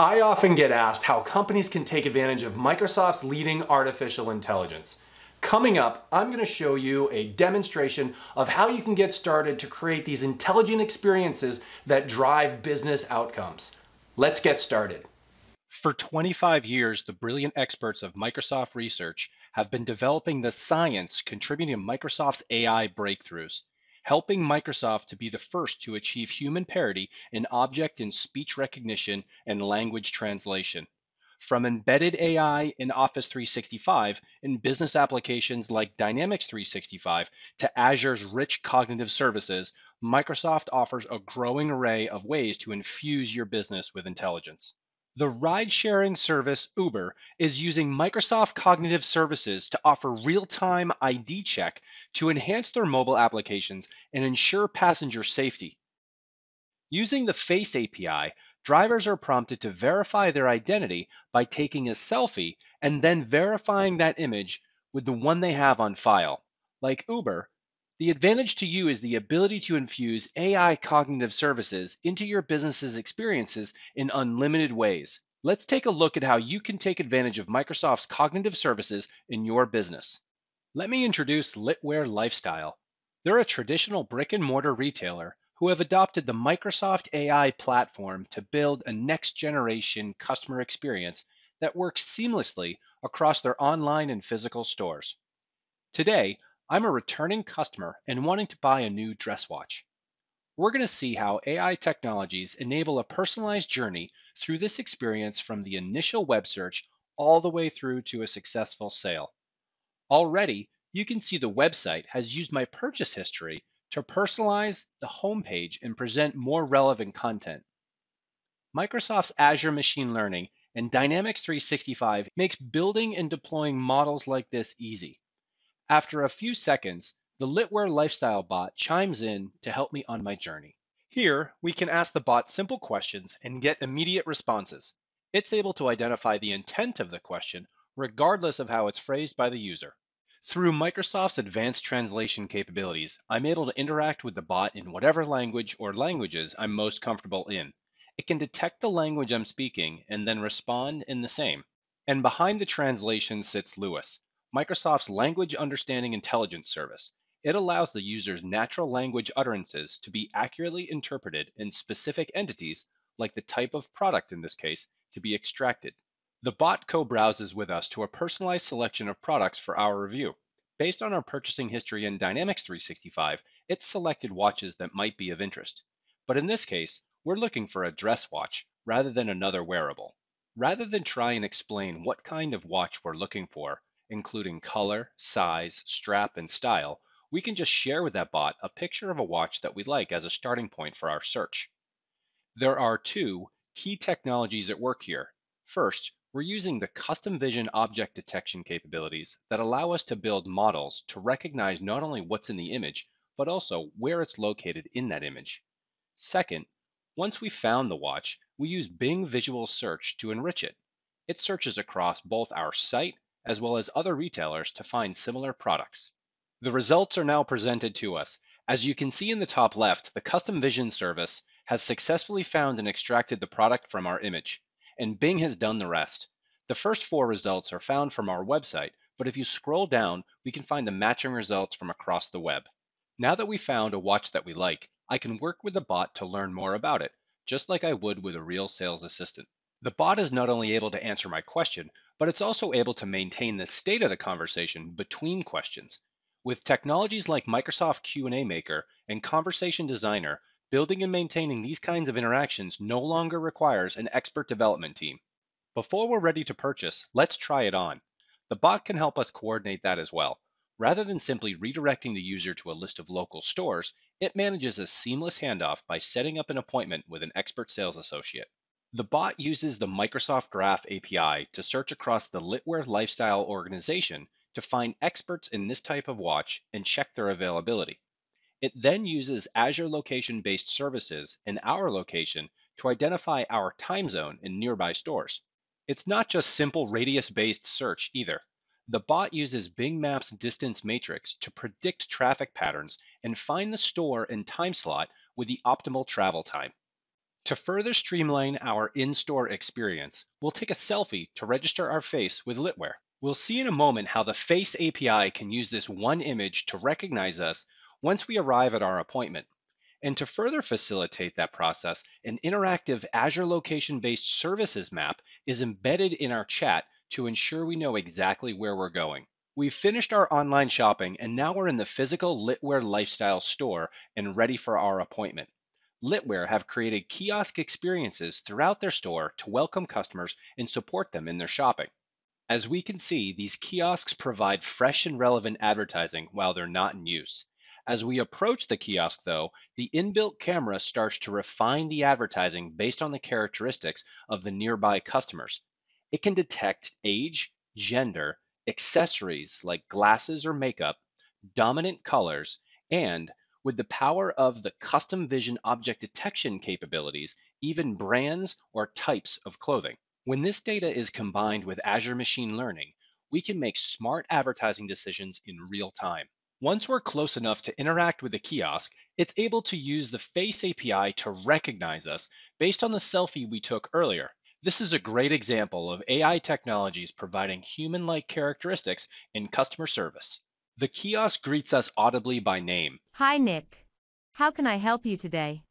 I often get asked how companies can take advantage of Microsoft's leading artificial intelligence. Coming up, I'm going to show you a demonstration of how you can get started to create these intelligent experiences that drive business outcomes. Let's get started. For 25 years, the brilliant experts of Microsoft Research have been developing the science contributing to Microsoft's AI breakthroughs, helping Microsoft to be the first to achieve human parity in object and speech recognition and language translation. From embedded AI in Office 365 and business applications like Dynamics 365 to Azure's rich cognitive services, Microsoft offers a growing array of ways to infuse your business with intelligence. The ride-sharing service Uber is using Microsoft Cognitive Services to offer real-time ID check to enhance their mobile applications and ensure passenger safety. Using the Face API, drivers are prompted to verify their identity by taking a selfie and then verifying that image with the one they have on file. Like Uber, the advantage to you is the ability to infuse AI cognitive services into your business's experiences in unlimited ways. Let's take a look at how you can take advantage of Microsoft's cognitive services in your business. Let me introduce Litware Lifestyle. They're a traditional brick-and-mortar retailer who have adopted the Microsoft AI platform to build a next-generation customer experience that works seamlessly across their online and physical stores. Today, I'm a returning customer and wanting to buy a new dress watch. We're going to see how AI technologies enable a personalized journey through this experience from the initial web search all the way through to a successful sale. Already, you can see the website has used my purchase history to personalize the homepage and present more relevant content. Microsoft's Azure Machine Learning and Dynamics 365 makes building and deploying models like this easy. After a few seconds, the Litware Lifestyle bot chimes in to help me on my journey. Here, we can ask the bot simple questions and get immediate responses. It's able to identify the intent of the question, regardless of how it's phrased by the user. Through Microsoft's advanced translation capabilities, I'm able to interact with the bot in whatever language or languages I'm most comfortable in. It can detect the language I'm speaking and then respond in the same. And behind the translation sits LUIS, Microsoft's Language Understanding Intelligence Service. It allows the user's natural language utterances to be accurately interpreted in specific entities, like the type of product in this case, to be extracted. The bot co-browses with us to a personalized selection of products for our review. Based on our purchasing history in Dynamics 365, it selected watches that might be of interest. But in this case, we're looking for a dress watch rather than another wearable. Rather than try and explain what kind of watch we're looking for, including color, size, strap, and style, we can just share with that bot a picture of a watch that we like as a starting point for our search. There are two key technologies at work here. First, we're using the custom vision object detection capabilities that allow us to build models to recognize not only what's in the image, but also where it's located in that image. Second, once we found the watch, we use Bing Visual Search to enrich it. It searches across both our site as well as other retailers to find similar products. The results are now presented to us. As you can see in the top left, the Custom Vision Service has successfully found and extracted the product from our image, and Bing has done the rest. The first four results are found from our website, but if you scroll down, we can find the matching results from across the web. Now that we found a watch that we like, I can work with the bot to learn more about it, just like I would with a real sales assistant. The bot is not only able to answer my question, but it's also able to maintain the state of the conversation between questions. With technologies like Microsoft QnA Maker and Conversation Designer, building and maintaining these kinds of interactions no longer requires an expert development team. Before we're ready to purchase, let's try it on. The bot can help us coordinate that as well. Rather than simply redirecting the user to a list of local stores, it manages a seamless handoff by setting up an appointment with an expert sales associate. The bot uses the Microsoft Graph API to search across the Litware Lifestyle organization to find experts in this type of watch and check their availability. It then uses Azure location-based services and our location to identify our time zone in nearby stores. It's not just simple radius-based search either. The bot uses Bing Maps distance matrix to predict traffic patterns and find the store and time slot with the optimal travel time. To further streamline our in-store experience, we'll take a selfie to register our face with Litware. We'll see in a moment how the Face API can use this one image to recognize us once we arrive at our appointment. And to further facilitate that process, an interactive Azure location-based services map is embedded in our chat to ensure we know exactly where we're going. We've finished our online shopping, and now we're in the physical Litware Lifestyle store and ready for our appointment. Litware have created kiosk experiences throughout their store to welcome customers and support them in their shopping. As we can see, these kiosks provide fresh and relevant advertising while they're not in use. As we approach the kiosk, though, the inbuilt camera starts to refine the advertising based on the characteristics of the nearby customers. It can detect age, gender, accessories like glasses or makeup, dominant colors, and with the power of the custom vision object detection capabilities, even brands or types of clothing. When this data is combined with Azure Machine Learning, we can make smart advertising decisions in real time. Once we're close enough to interact with the kiosk, it's able to use the Face API to recognize us based on the selfie we took earlier. This is a great example of AI technologies providing human-like characteristics in customer service. The kiosk greets us audibly by name. Hi, Nick. How can I help you today?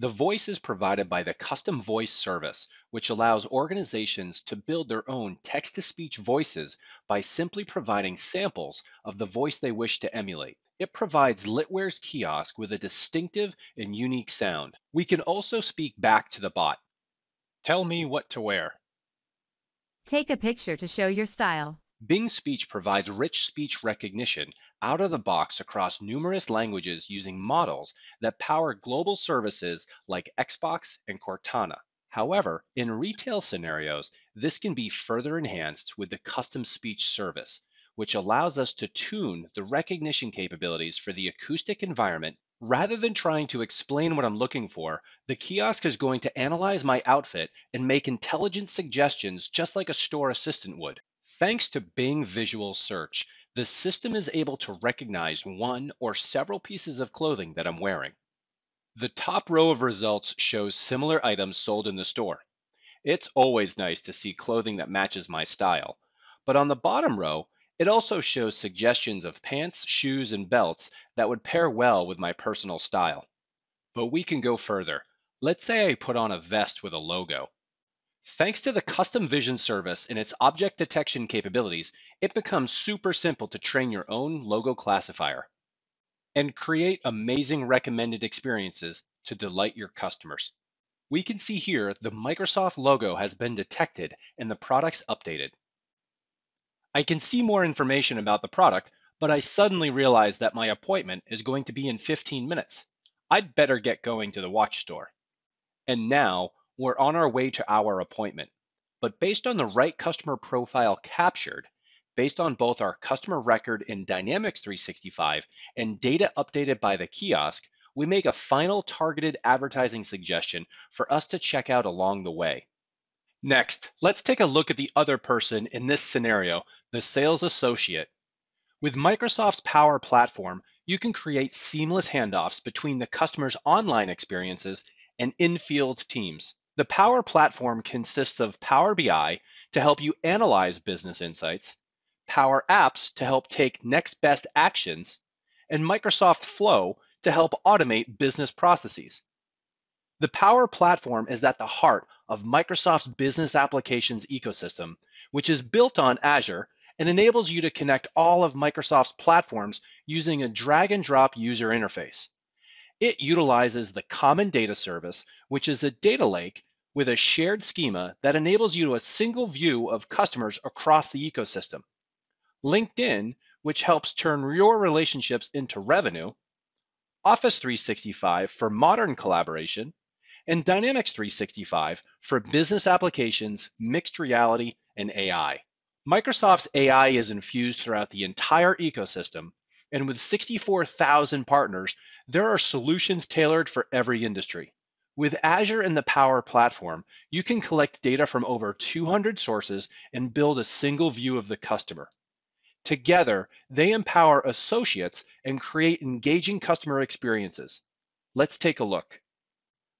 The voice is provided by the Custom Voice Service, which allows organizations to build their own text-to-speech voices by simply providing samples of the voice they wish to emulate. It provides Litware's kiosk with a distinctive and unique sound. We can also speak back to the bot. Tell me what to wear. Take a picture to show your style. Bing Speech provides rich speech recognition out of the box across numerous languages using models that power global services like Xbox and Cortana. However, in retail scenarios, this can be further enhanced with the Custom Speech service, which allows us to tune the recognition capabilities for the acoustic environment. Rather than trying to explain what I'm looking for, the kiosk is going to analyze my outfit and make intelligent suggestions just like a store assistant would. Thanks to Bing Visual Search, the system is able to recognize one or several pieces of clothing that I'm wearing. The top row of results shows similar items sold in the store. It's always nice to see clothing that matches my style, but on the bottom row, it also shows suggestions of pants, shoes, and belts that would pair well with my personal style. But we can go further. Let's say I put on a vest with a logo. Thanks to the Custom Vision Service and its object detection capabilities, it becomes super simple to train your own logo classifier and create amazing recommended experiences to delight your customers. We can see here the Microsoft logo has been detected and the product's updated. I can see more information about the product, but I suddenly realize that my appointment is going to be in 15 minutes. I'd better get going to the watch store. And now, we're on our way to our appointment, but based on the right customer profile captured, based on both our customer record in Dynamics 365 and data updated by the kiosk, we make a final targeted advertising suggestion for us to check out along the way. Next, let's take a look at the other person in this scenario, the sales associate. With Microsoft's Power Platform, you can create seamless handoffs between the customer's online experiences and in-field teams. The Power Platform consists of Power BI to help you analyze business insights, Power Apps to help take next best actions, and Microsoft Flow to help automate business processes. The Power Platform is at the heart of Microsoft's business applications ecosystem, which is built on Azure and enables you to connect all of Microsoft's platforms using a drag-and-drop user interface. It utilizes the Common Data Service, which is a data lake with a shared schema that enables you to a single view of customers across the ecosystem. LinkedIn, which helps turn your relationships into revenue, Office 365 for modern collaboration, and Dynamics 365 for business applications, mixed reality, and AI. Microsoft's AI is infused throughout the entire ecosystem, and with 64,000 partners, there are solutions tailored for every industry. With Azure and the Power Platform, you can collect data from over 200 sources and build a single view of the customer. Together, they empower associates and create engaging customer experiences. Let's take a look.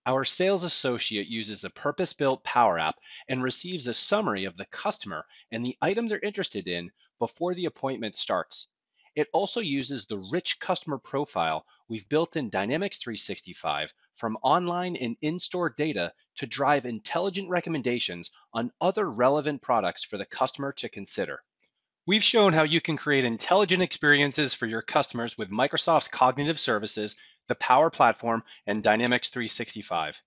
Our sales associate uses a purpose-built Power App and receives a summary of the customer and the item they're interested in before the appointment starts. It also uses the rich customer profile we've built in Dynamics 365 from online and in-store data to drive intelligent recommendations on other relevant products for the customer to consider. We've shown how you can create intelligent experiences for your customers with Microsoft's Cognitive Services, the Power Platform, and Dynamics 365.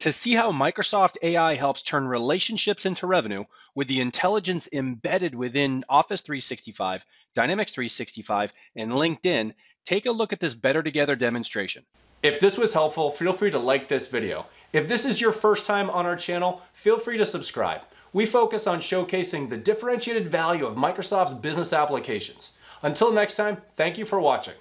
To see how Microsoft AI helps turn relationships into revenue with the intelligence embedded within Office 365, Dynamics 365, and LinkedIn, take a look at this Better Together demonstration. If this was helpful, feel free to like this video. If this is your first time on our channel, feel free to subscribe. We focus on showcasing the differentiated value of Microsoft's business applications. Until next time, thank you for watching.